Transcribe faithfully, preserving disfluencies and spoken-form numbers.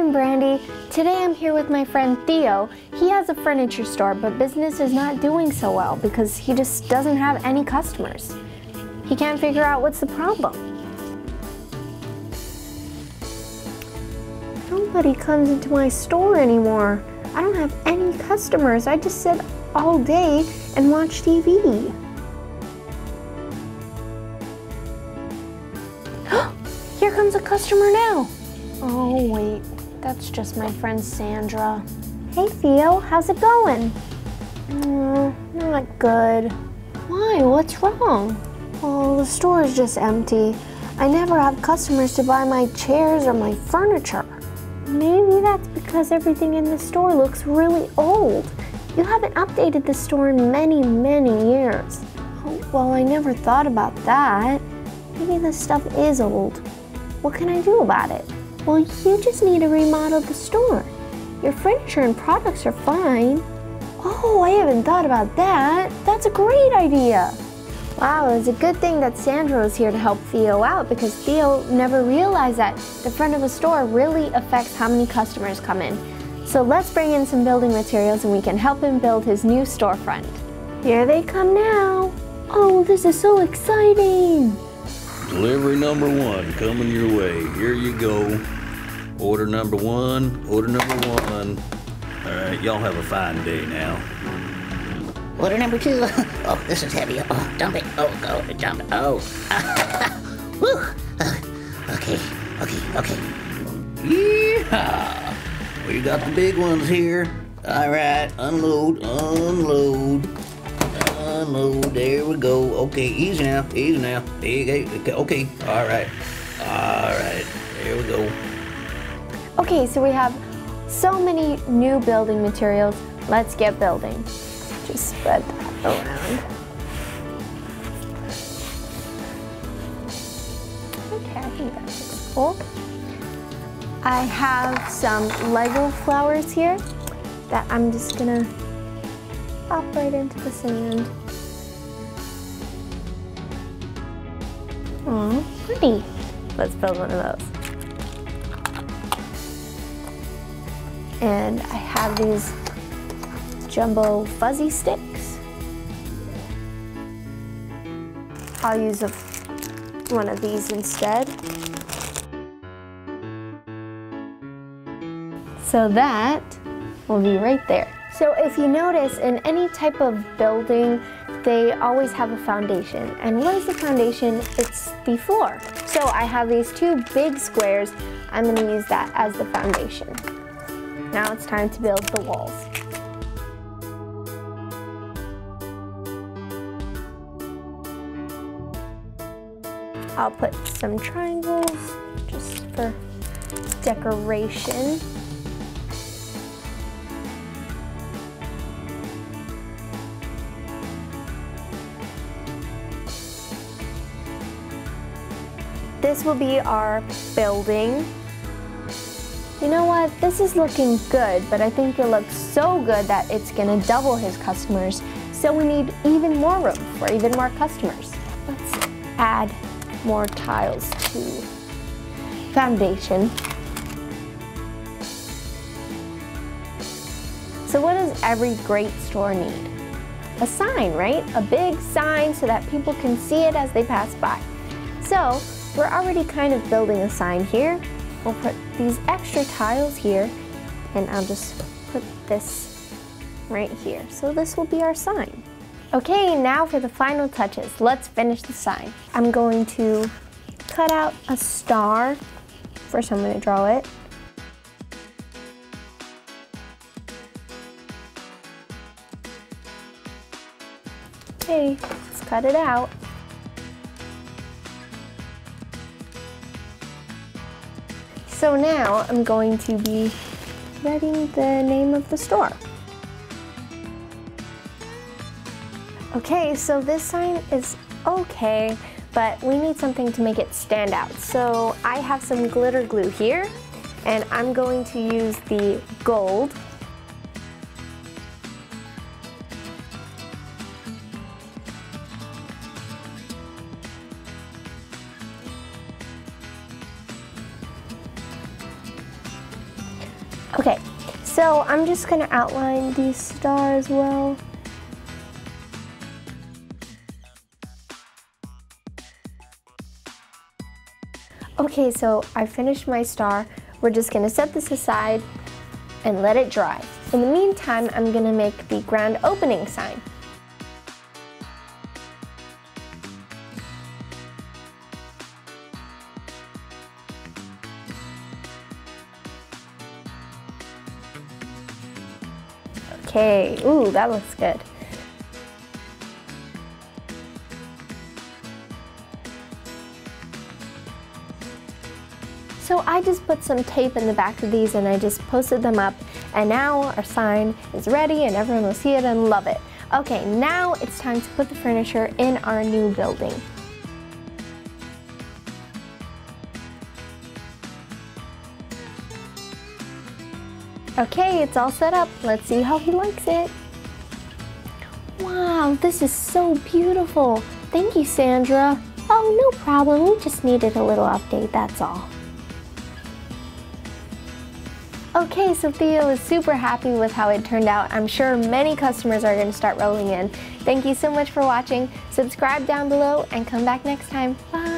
I'm Brandy. Today I'm here with my friend Theo. He has a furniture store, but business is not doing so well because he just doesn't have any customers. He can't figure out what's the problem. Nobody comes into my store anymore. I don't have any customers. I just sit all day and watch T V. Here comes a customer now. Oh wait, that's just my friend Sandra. Hey Theo, how's it going? Mm, not good. Why, what's wrong? Well, the store is just empty. I never have customers to buy my chairs or my furniture. Maybe that's because everything in the store looks really old. You haven't updated the store in many, many years. Oh, well, I never thought about that. Maybe this stuff is old. What can I do about it? Well, you just need to remodel the store. Your furniture and products are fine. Oh, I haven't thought about that. That's a great idea. Wow, it's a good thing that Sandro is here to help Theo out because Theo never realized that the front of a store really affects how many customers come in. So let's bring in some building materials and we can help him build his new storefront. Here they come now. Oh, this is so exciting. Delivery number one coming your way. Here you go. Order number one, order number one. All right, y'all have a fine day now. Order number two. Oh, this is heavy. Oh, dump it. Oh, go, dump it. Oh. Woo. Okay, okay, okay. Yeehaw. We got the big ones here. All right, unload, unload. Unload, there we go. Okay, easy now, easy now. Okay, okay. All right, all right, there we go. Okay, so we have so many new building materials. Let's get building. Just spread that around. Okay, I think that looks cool. I have some Lego flowers here that I'm just gonna pop right into the sand. Aw, pretty. Let's build one of those. And I have these jumbo fuzzy sticks. I'll use a, one of these instead. So that will be right there. So if you notice, in any type of building, they always have a foundation. And what is the foundation? It's the floor. So I have these two big squares. I'm going to use that as the foundation. Now it's time to build the walls. I'll put some triangles just for decoration. This will be our building. You know what? This is looking good, but I think it looks so good that it's gonna double his customers. So we need even more room for even more customers. Let's add more tiles to foundation. So what does every great store need? A sign, right? A big sign so that people can see it as they pass by. So we're already kind of building a sign here. We'll put these extra tiles here and I'll just put this right here. So this will be our sign. Okay, now for the final touches. Let's finish the sign. I'm going to cut out a star. First I'm going to draw it. Okay, let's cut it out. So now I'm going to be writing the name of the store. Okay, so this sign is okay, but we need something to make it stand out. So I have some glitter glue here, and I'm going to use the gold. Okay, so I'm just gonna outline these stars well. Okay, so I finished my star. We're just gonna set this aside and let it dry. In the meantime, I'm gonna make the grand opening sign. Okay, ooh, that looks good. So I just put some tape in the back of these and I just posted them up, and now our sign is ready and everyone will see it and love it. Okay, now it's time to put the furniture in our new building. Okay, it's all set up. Let's see how he likes it. Wow, this is so beautiful. Thank you, Sandra. Oh, no problem. We just needed a little update, that's all. Okay, so Theo is super happy with how it turned out. I'm sure many customers are going to start rolling in. Thank you so much for watching. Subscribe down below and come back next time. Bye.